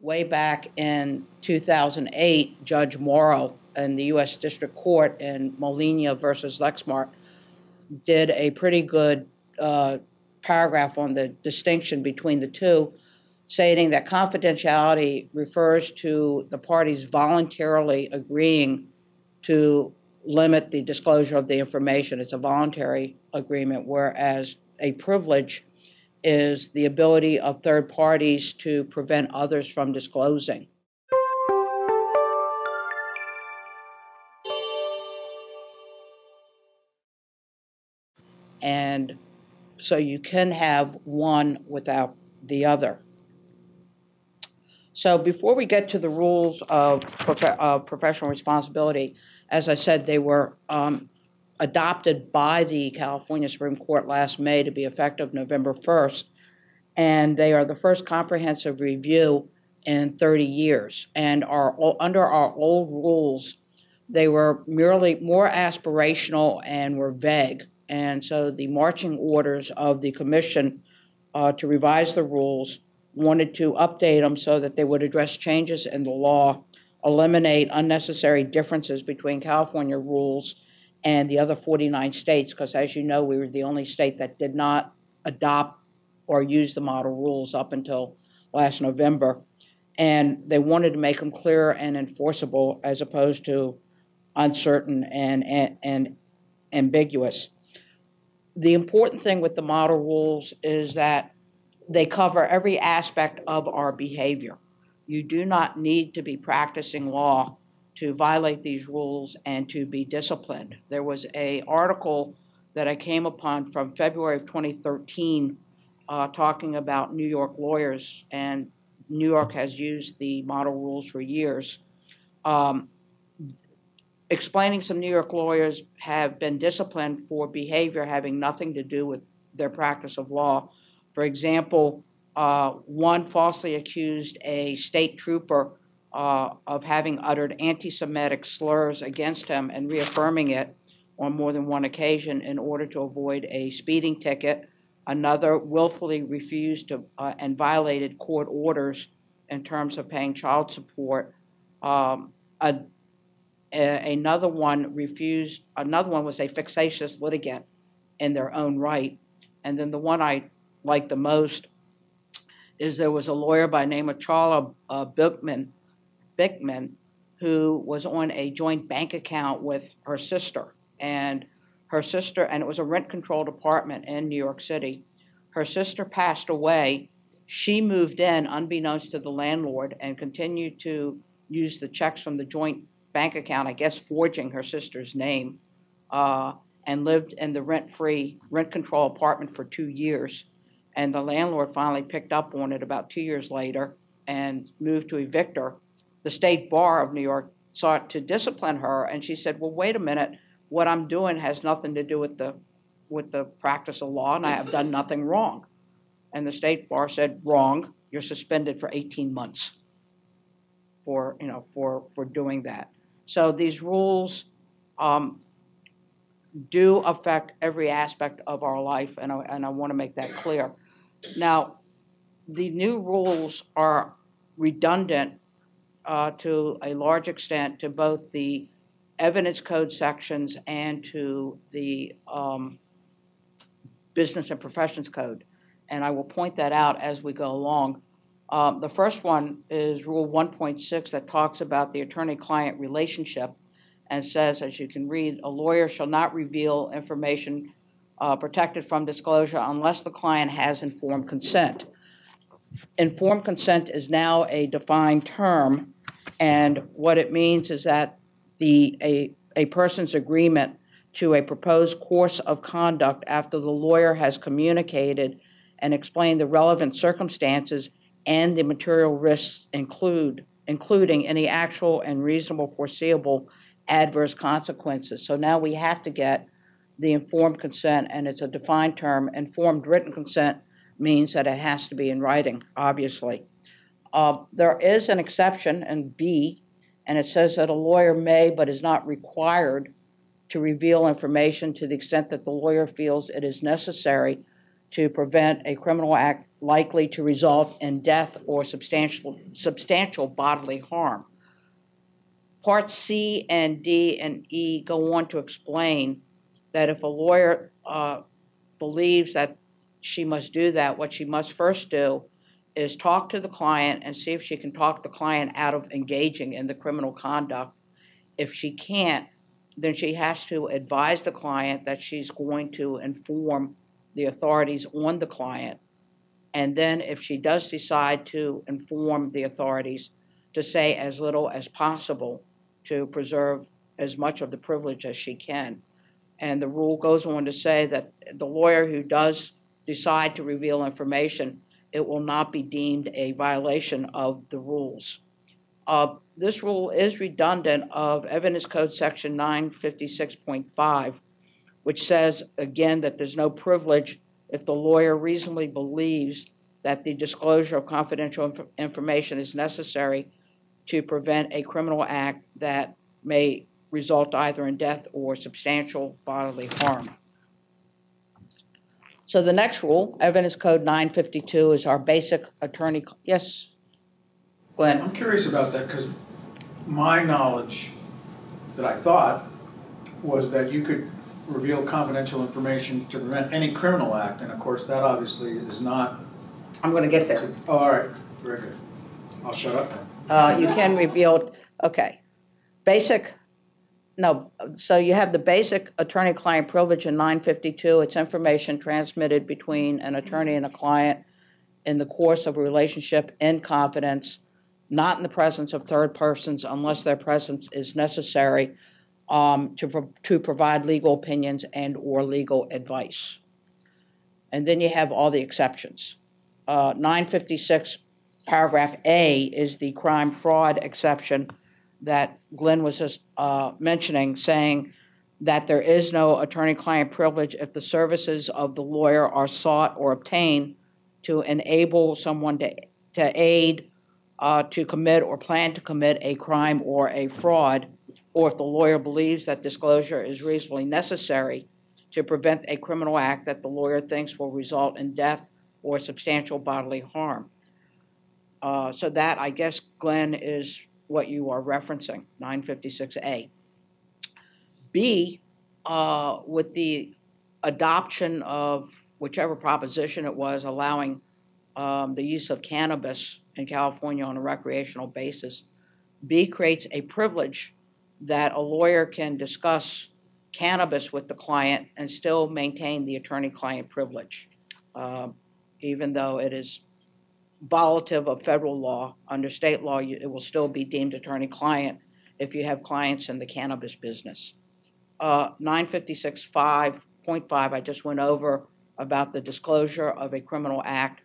way back in 2008, Judge Morrow in the U.S. District Court in Molina versus Lexmark did a pretty good paragraph on the distinction between the two, stating that confidentiality refers to the parties voluntarily agreeing to limit the disclosure of the information. It's a voluntary agreement, whereas a privilege is the ability of third parties to prevent others from disclosing. And so you can have one without the other. So before we get to the rules of professional responsibility, as I said, they were adopted by the California Supreme Court last May to be effective November 1st, and they are the first comprehensive review in 30 years. And under our old rules, they were merely more aspirational and were vague. And so the marching orders of the commission to revise the rules wanted to update them so that they would address changes in the law, eliminate unnecessary differences between California rules and the other 49 states, because as you know, we were the only state that did not adopt or use the model rules up until last November. And they wanted to make them clear and enforceable as opposed to uncertain and ambiguous. The important thing with the model rules is that they cover every aspect of our behavior. You do not need to be practicing law to violate these rules and to be disciplined. There was an article that I came upon from February of 2013 talking about New York lawyers, and New York has used the model rules for years, explaining some New York lawyers have been disciplined for behavior having nothing to do with their practice of law. For example, one falsely accused a state trooper of having uttered anti-Semitic slurs against him and reaffirming it on more than one occasion in order to avoid a speeding ticket. Another willfully refused to, and violated court orders in terms of paying child support. Another one was a fictitious litigant in their own right. And then the one I like the most is there was a lawyer by the name of Charla Bilkman, who was on a joint bank account with her sister. And her sister, and it was a rent-controlled apartment in New York City. Her sister passed away. She moved in unbeknownst to the landlord and continued to use the checks from the joint bank account, I guess forging her sister's name, and lived in the rent-free, rent-controlled apartment for 2 years. And the landlord finally picked up on it about 2 years later and moved to evict her. The State Bar of New York sought to discipline her, and she said, well, wait a minute, what I'm doing has nothing to do with the practice of law, and I have done nothing wrong. And the State Bar said, wrong, you're suspended for 18 months for doing that. So these rules do affect every aspect of our life, and I want to make that clear. Now, the new rules are redundant to a large extent to both the evidence code sections and to the business and professions code, and I will point that out as we go along. The first one is Rule 1.6 that talks about the attorney-client relationship and says, as you can read, a lawyer shall not reveal information protected from disclosure unless the client has informed consent. Informed consent is now a defined term, and what it means is that a person's agreement to a proposed course of conduct after the lawyer has communicated and explained the relevant circumstances and the material risks including any actual and reasonable foreseeable adverse consequences. So now we have to get the informed consent, and it's a defined term. Informed written consent means that it has to be in writing, obviously. There is an exception in B, and it says that a lawyer may but is not required to reveal information to the extent that the lawyer feels it is necessary to prevent a criminal act likely to result in death or substantial bodily harm. Parts C and D and E go on to explain that if a lawyer believes that she must do that, what she must first do is talk to the client and see if she can talk the client out of engaging in the criminal conduct. If she can't, then she has to advise the client that she's going to inform the authorities on the client. And then if she does decide to inform the authorities, to say as little as possible to preserve as much of the privilege as she can. And the rule goes on to say that the lawyer who does decide to reveal information, it will not be deemed a violation of the rules. This rule is redundant of Evidence Code Section 956.5, which says, again, that there's no privilege if the lawyer reasonably believes that the disclosure of confidential information is necessary to prevent a criminal act that may result either in death or substantial bodily harm. So the next rule, Evidence Code 952, is our basic attorney. Yes, Glenn? I'm curious about that because my knowledge that I thought was that you could reveal confidential information to prevent any criminal act, and of course that obviously is not. I'm going to get there. Oh, all right. Very good. I'll shut up now. You can reveal, okay. Basic, no, so you have the basic attorney-client privilege in 952. It's information transmitted between an attorney and a client in the course of a relationship in confidence, not in the presence of third persons unless their presence is necessary to provide legal opinions and or legal advice. And then you have all the exceptions. 956 paragraph A is the crime fraud exception that Glenn was just mentioning, saying that there is no attorney-client privilege if the services of the lawyer are sought or obtained to enable someone to aid, to commit or plan to commit a crime or a fraud, or if the lawyer believes that disclosure is reasonably necessary to prevent a criminal act that the lawyer thinks will result in death or substantial bodily harm. So that, I guess, Glenn, is what you are referencing, 956A. B, with the adoption of whichever proposition it was allowing the use of cannabis in California on a recreational basis, B creates a privilege that a lawyer can discuss cannabis with the client and still maintain the attorney-client privilege. Even though it is violative of federal law, under state law, it will still be deemed attorney-client if you have clients in the cannabis business. 956.5, I just went over about the disclosure of a criminal act.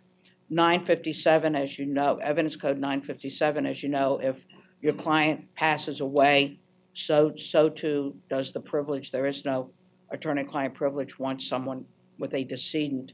957, as you know, Evidence Code 957, as you know, if your client passes away, so too does the privilege. There is no attorney-client privilege once someone with a decedent